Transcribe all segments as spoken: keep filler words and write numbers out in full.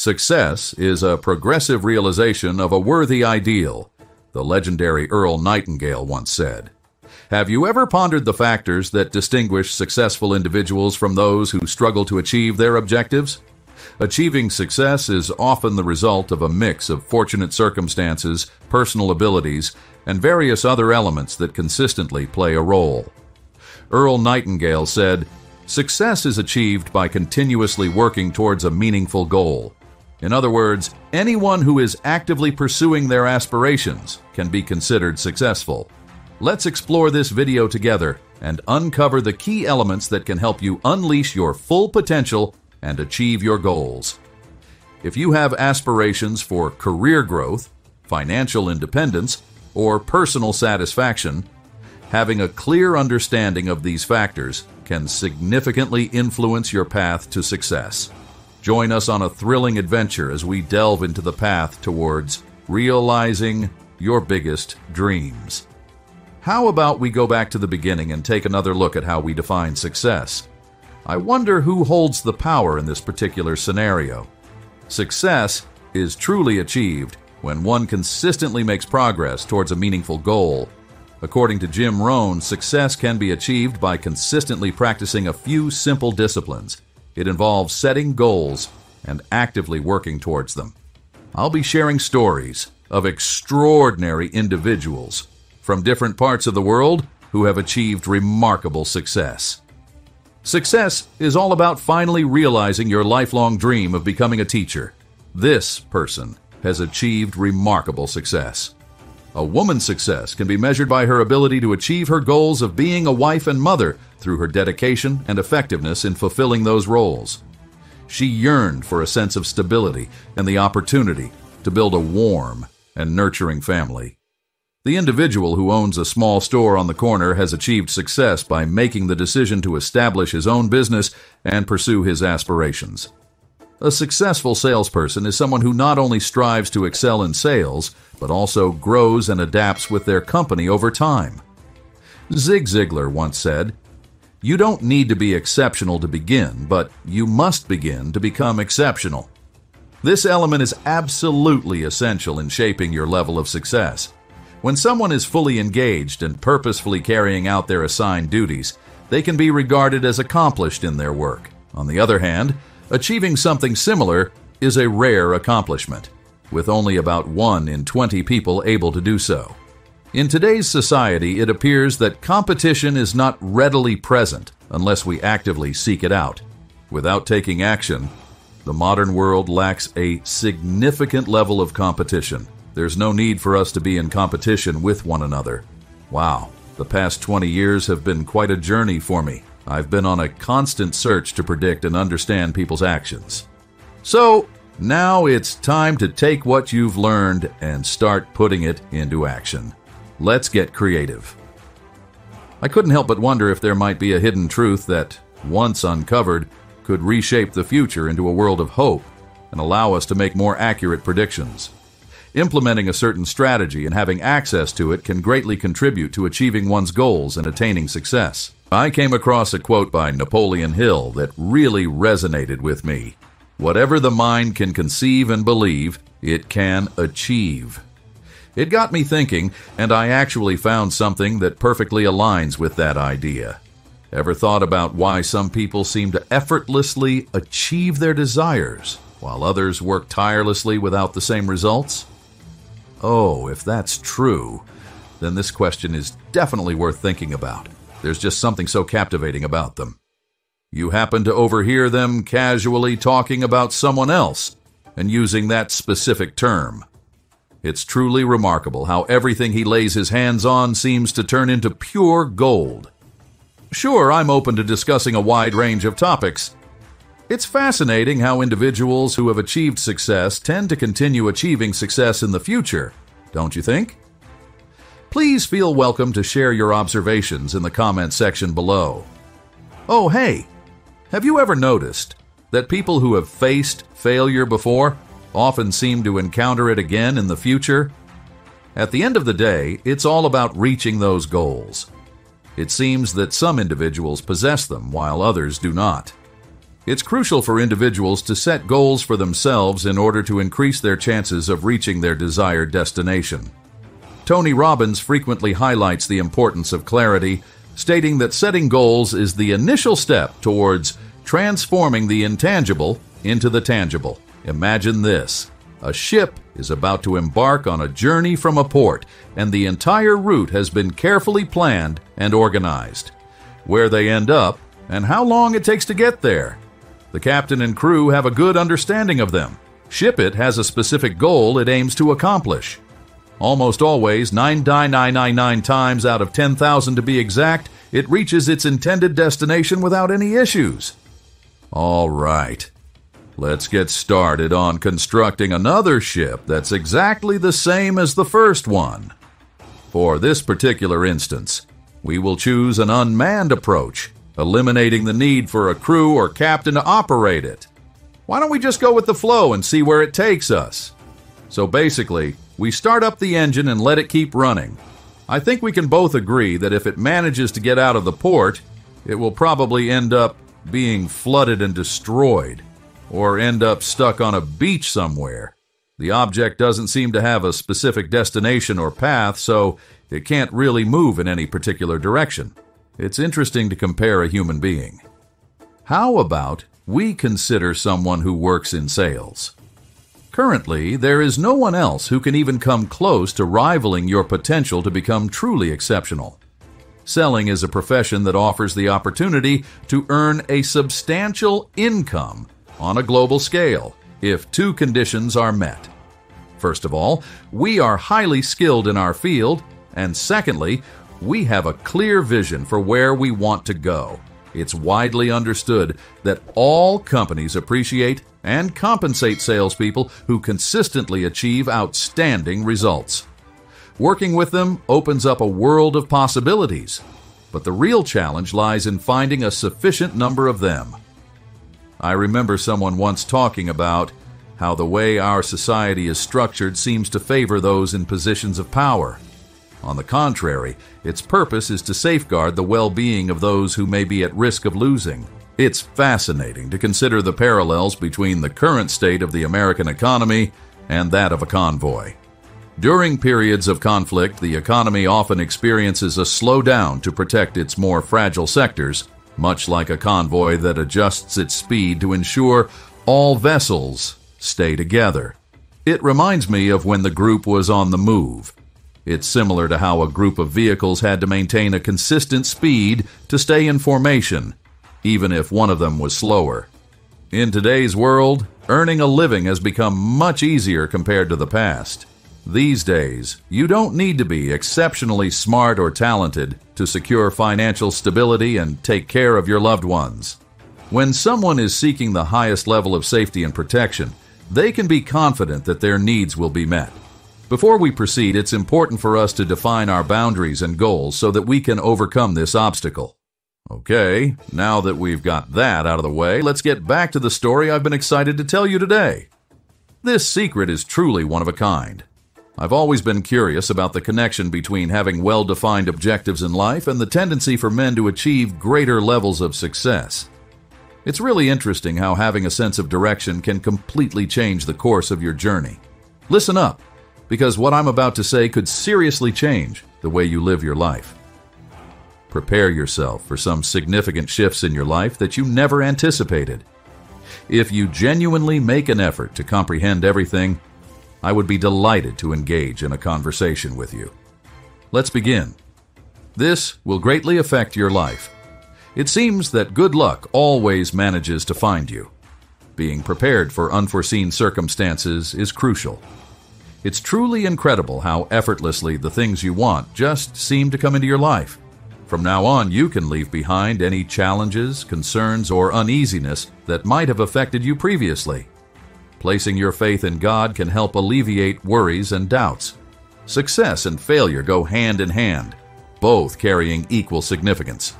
Success is a progressive realization of a worthy ideal, the legendary Earl Nightingale once said. Have you ever pondered the factors that distinguish successful individuals from those who struggle to achieve their objectives? Achieving success is often the result of a mix of fortunate circumstances, personal abilities, and various other elements that consistently play a role. Earl Nightingale said, "Success is achieved by continuously working towards a meaningful goal." In other words, anyone who is actively pursuing their aspirations can be considered successful. Let's explore this video together and uncover the key elements that can help you unleash your full potential and achieve your goals. If you have aspirations for career growth, financial independence, or personal satisfaction, having a clear understanding of these factors can significantly influence your path to success. Join us on a thrilling adventure as we delve into the path towards realizing your biggest dreams. How about we go back to the beginning and take another look at how we define success? I wonder who holds the power in this particular scenario. Success is truly achieved when one consistently makes progress towards a meaningful goal. According to Jim Rohn, success can be achieved by consistently practicing a few simple disciplines. It involves setting goals and actively working towards them. I'll be sharing stories of extraordinary individuals from different parts of the world who have achieved remarkable success. Success is all about finally realizing your lifelong dream of becoming a teacher. This person has achieved remarkable success. A woman's success can be measured by her ability to achieve her goals of being a wife and mother through her dedication and effectiveness in fulfilling those roles. She yearned for a sense of stability and the opportunity to build a warm and nurturing family. The individual who owns a small store on the corner has achieved success by making the decision to establish his own business and pursue his aspirations. A successful salesperson is someone who not only strives to excel in sales, but also grows and adapts with their company over time. Zig Ziglar once said, "You don't need to be exceptional to begin, but you must begin to become exceptional." This element is absolutely essential in shaping your level of success. When someone is fully engaged and purposefully carrying out their assigned duties, they can be regarded as accomplished in their work. On the other hand, achieving something similar is a rare accomplishment, with only about one in twenty people able to do so. In today's society, it appears that competition is not readily present unless we actively seek it out. Without taking action, the modern world lacks a significant level of competition. There's no need for us to be in competition with one another. Wow, the past twenty years have been quite a journey for me. I've been on a constant search to predict and understand people's actions. So, now it's time to take what you've learned and start putting it into action. Let's get creative. I couldn't help but wonder if there might be a hidden truth that, once uncovered, could reshape the future into a world of hope and allow us to make more accurate predictions. Implementing a certain strategy and having access to it can greatly contribute to achieving one's goals and attaining success. I came across a quote by Napoleon Hill that really resonated with me. "Whatever the mind can conceive and believe, it can achieve." It got me thinking, and I actually found something that perfectly aligns with that idea. Ever thought about why some people seem to effortlessly achieve their desires, while others work tirelessly without the same results? Oh, if that's true, then this question is definitely worth thinking about. There's just something so captivating about them. You happen to overhear them casually talking about someone else and using that specific term. It's truly remarkable how everything he lays his hands on seems to turn into pure gold. Sure, I'm open to discussing a wide range of topics. It's fascinating how individuals who have achieved success tend to continue achieving success in the future, don't you think? Please feel welcome to share your observations in the comment section below. Oh, hey, have you ever noticed that people who have faced failure before often seem to encounter it again in the future? At the end of the day, it's all about reaching those goals. It seems that some individuals possess them while others do not. It's crucial for individuals to set goals for themselves in order to increase their chances of reaching their desired destination. Tony Robbins frequently highlights the importance of clarity, stating that setting goals is the initial step towards transforming the intangible into the tangible. Imagine this. A ship is about to embark on a journey from a port, and the entire route has been carefully planned and organized. Where they end up, and how long it takes to get there. The captain and crew have a good understanding of them. Ship It has a specific goal it aims to accomplish. Almost always, nine point nine nine nine times out of ten thousand to be exact, it reaches its intended destination without any issues. All right. Let's get started on constructing another ship that's exactly the same as the first one. For this particular instance, we will choose an unmanned approach, eliminating the need for a crew or captain to operate it. Why don't we just go with the flow and see where it takes us? So basically, we start up the engine and let it keep running. I think we can both agree that if it manages to get out of the port, it will probably end up being flooded and destroyed, or end up stuck on a beach somewhere. The object doesn't seem to have a specific destination or path, so it can't really move in any particular direction. It's interesting to compare a human being. How about we consider someone who works in sales? Currently, there is no one else who can even come close to rivaling your potential to become truly exceptional. Selling is a profession that offers the opportunity to earn a substantial income on a global scale, if two conditions are met. First of all, we are highly skilled in our field, and secondly, we have a clear vision for where we want to go. It's widely understood that all companies appreciate and compensate salespeople who consistently achieve outstanding results. Working with them opens up a world of possibilities, but the real challenge lies in finding a sufficient number of them. I remember someone once talking about how the way our society is structured seems to favor those in positions of power. On the contrary, its purpose is to safeguard the well-being of those who may be at risk of losing. It's fascinating to consider the parallels between the current state of the American economy and that of a convoy. During periods of conflict, the economy often experiences a slowdown to protect its more fragile sectors, much like a convoy that adjusts its speed to ensure all vessels stay together. It reminds me of when the group was on the move. It's similar to how a group of vehicles had to maintain a consistent speed to stay in formation, even if one of them was slower. In today's world, earning a living has become much easier compared to the past. These days, you don't need to be exceptionally smart or talented to secure financial stability and take care of your loved ones. When someone is seeking the highest level of safety and protection, they can be confident that their needs will be met. Before we proceed, it's important for us to define our boundaries and goals so that we can overcome this obstacle. Okay, now that we've got that out of the way, let's get back to the story I've been excited to tell you today. This secret is truly one of a kind. I've always been curious about the connection between having well-defined objectives in life and the tendency for men to achieve greater levels of success. It's really interesting how having a sense of direction can completely change the course of your journey. Listen up, because what I'm about to say could seriously change the way you live your life. Prepare yourself for some significant shifts in your life that you never anticipated. If you genuinely make an effort to comprehend everything, I would be delighted to engage in a conversation with you. Let's begin. This will greatly affect your life. It seems that good luck always manages to find you. Being prepared for unforeseen circumstances is crucial. It's truly incredible how effortlessly the things you want just seem to come into your life. From now on, you can leave behind any challenges, concerns, or uneasiness that might have affected you previously. Placing your faith in God can help alleviate worries and doubts. Success and failure go hand in hand, both carrying equal significance.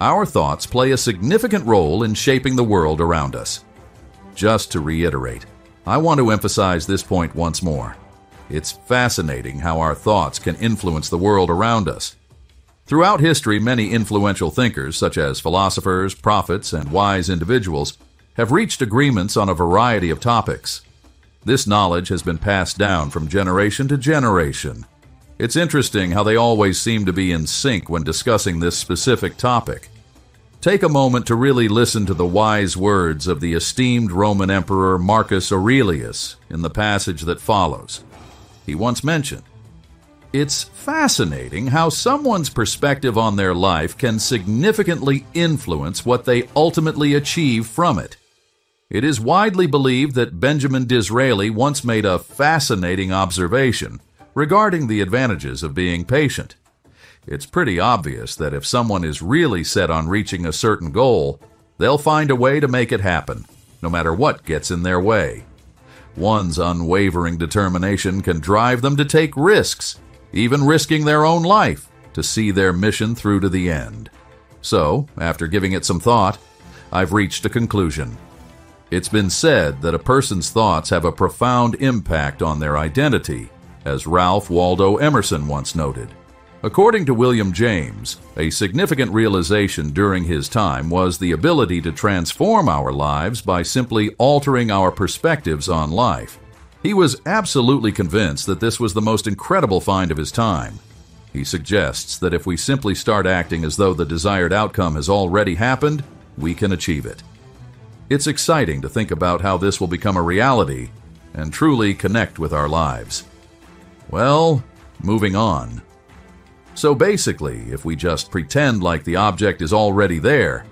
Our thoughts play a significant role in shaping the world around us. Just to reiterate, I want to emphasize this point once more. It's fascinating how our thoughts can influence the world around us. Throughout history, many influential thinkers, such as philosophers, prophets, and wise individuals, have reached agreements on a variety of topics. This knowledge has been passed down from generation to generation. It's interesting how they always seem to be in sync when discussing this specific topic. Take a moment to really listen to the wise words of the esteemed Roman Emperor Marcus Aurelius in the passage that follows. He once mentioned, "It's fascinating how someone's perspective on their life can significantly influence what they ultimately achieve from it." It is widely believed that Benjamin Disraeli once made a fascinating observation regarding the advantages of being patient. It's pretty obvious that if someone is really set on reaching a certain goal, they'll find a way to make it happen, no matter what gets in their way. One's unwavering determination can drive them to take risks, even risking their own life, to see their mission through to the end. So, after giving it some thought, I've reached a conclusion. It's been said that a person's thoughts have a profound impact on their identity, as Ralph Waldo Emerson once noted. According to William James, a significant realization during his time was the ability to transform our lives by simply altering our perspectives on life. He was absolutely convinced that this was the most incredible find of his time. He suggests that if we simply start acting as though the desired outcome has already happened, we can achieve it. It's exciting to think about how this will become a reality and truly connect with our lives. Well, moving on. So basically, if we just pretend like the object is already there,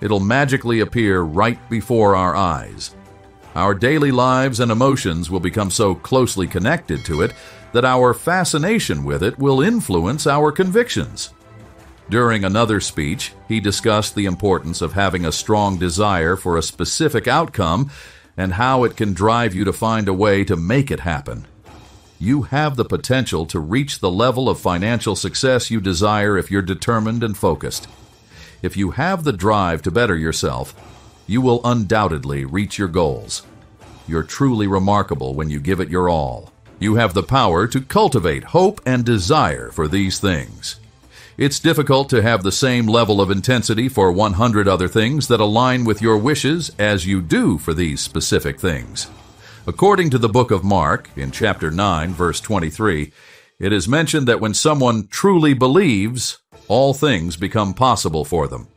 it'll magically appear right before our eyes. Our daily lives and emotions will become so closely connected to it that our fascination with it will influence our convictions. During another speech, he discussed the importance of having a strong desire for a specific outcome and how it can drive you to find a way to make it happen. You have the potential to reach the level of financial success you desire if you're determined and focused. If you have the drive to better yourself, you will undoubtedly reach your goals. You're truly remarkable when you give it your all. You have the power to cultivate hope and desire for these things. It's difficult to have the same level of intensity for one hundred other things that align with your wishes as you do for these specific things. According to the book of Mark, in chapter nine, verse twenty-three, it is mentioned that when someone truly believes, all things become possible for them.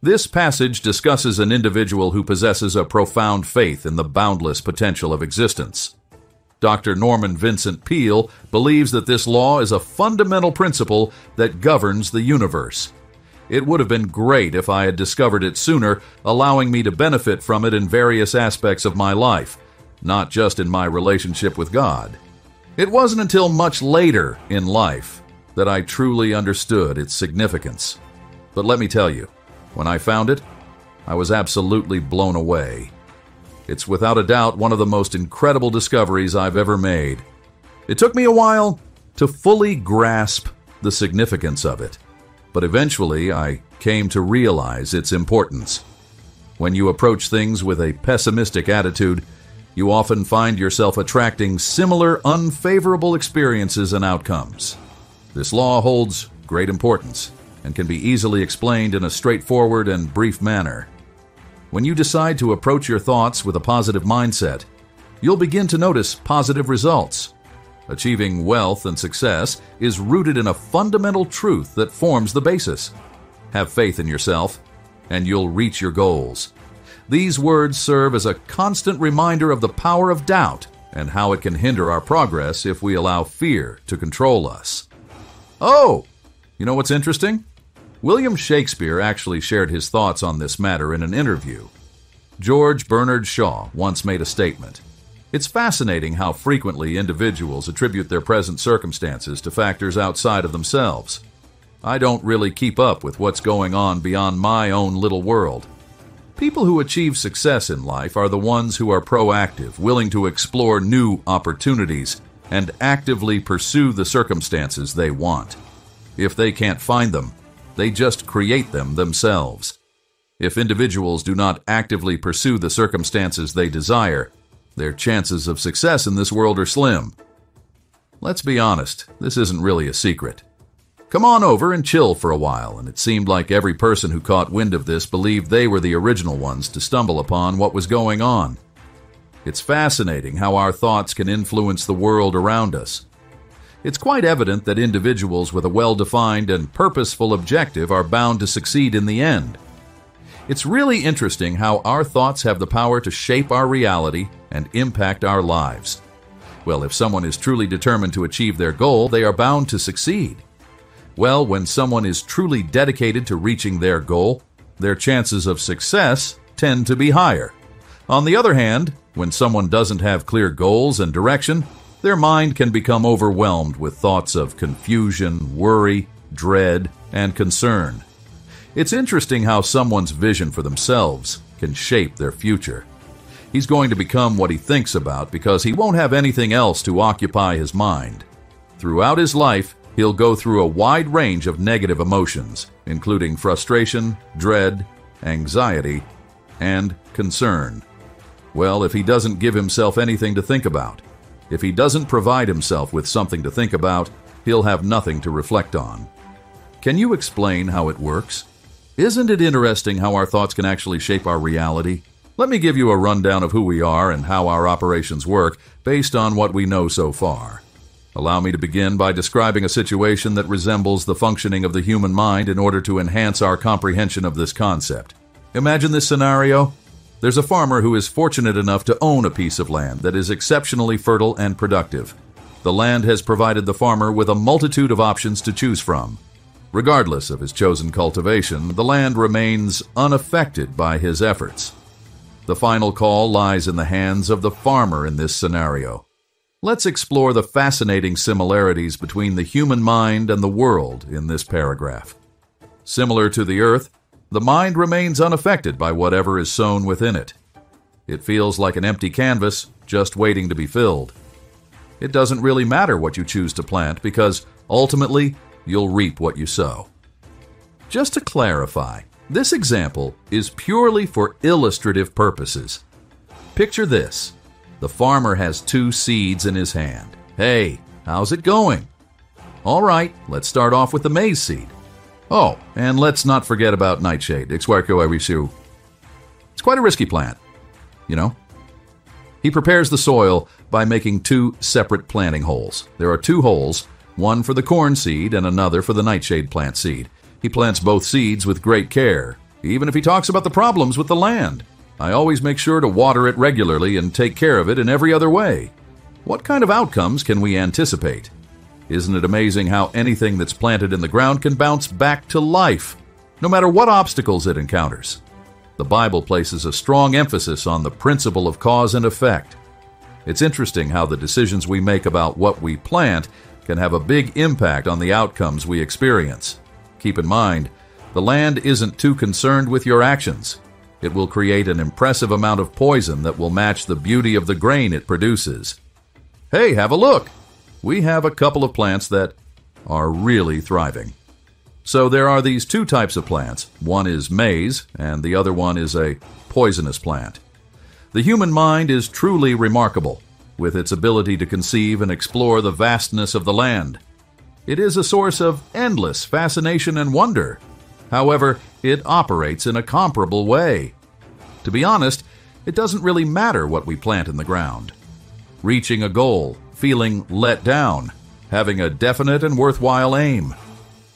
This passage discusses an individual who possesses a profound faith in the boundless potential of existence. Doctor Norman Vincent Peale believes that this law is a fundamental principle that governs the universe. It would have been great if I had discovered it sooner, allowing me to benefit from it in various aspects of my life, not just in my relationship with God. It wasn't until much later in life that I truly understood its significance. But let me tell you, when I found it, I was absolutely blown away. It's without a doubt one of the most incredible discoveries I've ever made. It took me a while to fully grasp the significance of it, but eventually I came to realize its importance. When you approach things with a pessimistic attitude, you often find yourself attracting similar unfavorable experiences and outcomes. This law holds great importance and can be easily explained in a straightforward and brief manner. When you decide to approach your thoughts with a positive mindset, you'll begin to notice positive results. Achieving wealth and success is rooted in a fundamental truth that forms the basis. Have faith in yourself, and you'll reach your goals. These words serve as a constant reminder of the power of doubt and how it can hinder our progress if we allow fear to control us. Oh, you know what's interesting? William Shakespeare actually shared his thoughts on this matter in an interview. George Bernard Shaw once made a statement. It's fascinating how frequently individuals attribute their present circumstances to factors outside of themselves. I don't really keep up with what's going on beyond my own little world. People who achieve success in life are the ones who are proactive, willing to explore new opportunities, and actively pursue the circumstances they want. If they can't find them, they just create them themselves. If individuals do not actively pursue the circumstances they desire, their chances of success in this world are slim. Let's be honest, this isn't really a secret. Come on over and chill for a while, and it seemed like every person who caught wind of this believed they were the original ones to stumble upon what was going on. It's fascinating how our thoughts can influence the world around us. It's quite evident that individuals with a well-defined and purposeful objective are bound to succeed in the end. It's really interesting how our thoughts have the power to shape our reality and impact our lives. Well, if someone is truly determined to achieve their goal, they are bound to succeed. Well, when someone is truly dedicated to reaching their goal, their chances of success tend to be higher. On the other hand, when someone doesn't have clear goals and direction, their mind can become overwhelmed with thoughts of confusion, worry, dread, and concern. It's interesting how someone's vision for themselves can shape their future. He's going to become what he thinks about because he won't have anything else to occupy his mind. Throughout his life, he'll go through a wide range of negative emotions, including frustration, dread, anxiety, and concern. Well, if he doesn't give himself anything to think about, if he doesn't provide himself with something to think about, he'll have nothing to reflect on. Can you explain how it works? Isn't it interesting how our thoughts can actually shape our reality? Let me give you a rundown of who we are and how our operations work based on what we know so far. Allow me to begin by describing a situation that resembles the functioning of the human mind in order to enhance our comprehension of this concept. Imagine this scenario. There's a farmer who is fortunate enough to own a piece of land that is exceptionally fertile and productive. The land has provided the farmer with a multitude of options to choose from. Regardless of his chosen cultivation, the land remains unaffected by his efforts. The final call lies in the hands of the farmer in this scenario. Let's explore the fascinating similarities between the human mind and the world in this paragraph. Similar to the earth, the mind remains unaffected by whatever is sown within it. It feels like an empty canvas just waiting to be filled. It doesn't really matter what you choose to plant because, ultimately, you'll reap what you sow. Just to clarify, this example is purely for illustrative purposes. Picture this. The farmer has two seeds in his hand. Hey, how's it going? All right, let's start off with the maize seed. Oh, and let's not forget about nightshade, Ixuerco irisu. It's quite a risky plant, you know. He prepares the soil by making two separate planting holes. There are two holes, one for the corn seed and another for the nightshade plant seed. He plants both seeds with great care, even if he talks about the problems with the land. I always make sure to water it regularly and take care of it in every other way. What kind of outcomes can we anticipate? Isn't it amazing how anything that's planted in the ground can bounce back to life, no matter what obstacles it encounters? The Bible places a strong emphasis on the principle of cause and effect. It's interesting how the decisions we make about what we plant can have a big impact on the outcomes we experience. Keep in mind, the land isn't too concerned with your actions. It will create an impressive amount of poison that will match the beauty of the grain it produces. Hey, have a look! We have a couple of plants that are really thriving. So there are these two types of plants. One is maize, and the other one is a poisonous plant. The human mind is truly remarkable, with its ability to conceive and explore the vastness of the land. It is a source of endless fascination and wonder. However, it operates in a comparable way. To be honest, it doesn't really matter what we plant in the ground. Reaching a goal, feeling let down, having a definite and worthwhile aim,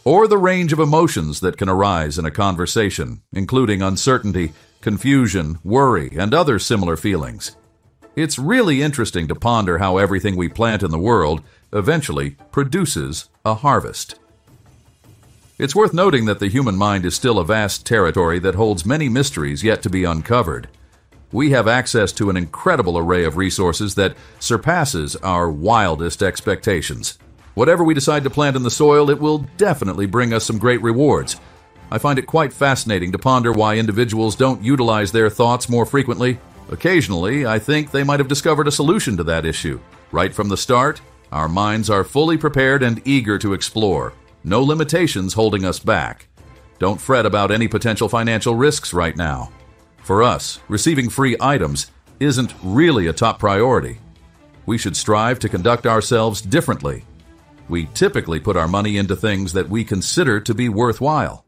or the range of emotions that can arise in a conversation, including uncertainty, confusion, worry, and other similar feelings. It's really interesting to ponder how everything we plant in the world eventually produces a harvest. It's worth noting that the human mind is still a vast territory that holds many mysteries yet to be uncovered. We have access to an incredible array of resources that surpasses our wildest expectations. Whatever we decide to plant in the soil, it will definitely bring us some great rewards. I find it quite fascinating to ponder why individuals don't utilize their thoughts more frequently. Occasionally, I think they might have discovered a solution to that issue. Right from the start, our minds are fully prepared and eager to explore. No limitations holding us back. Don't fret about any potential financial risks right now. For us, receiving free items isn't really a top priority. We should strive to conduct ourselves differently. We typically put our money into things that we consider to be worthwhile.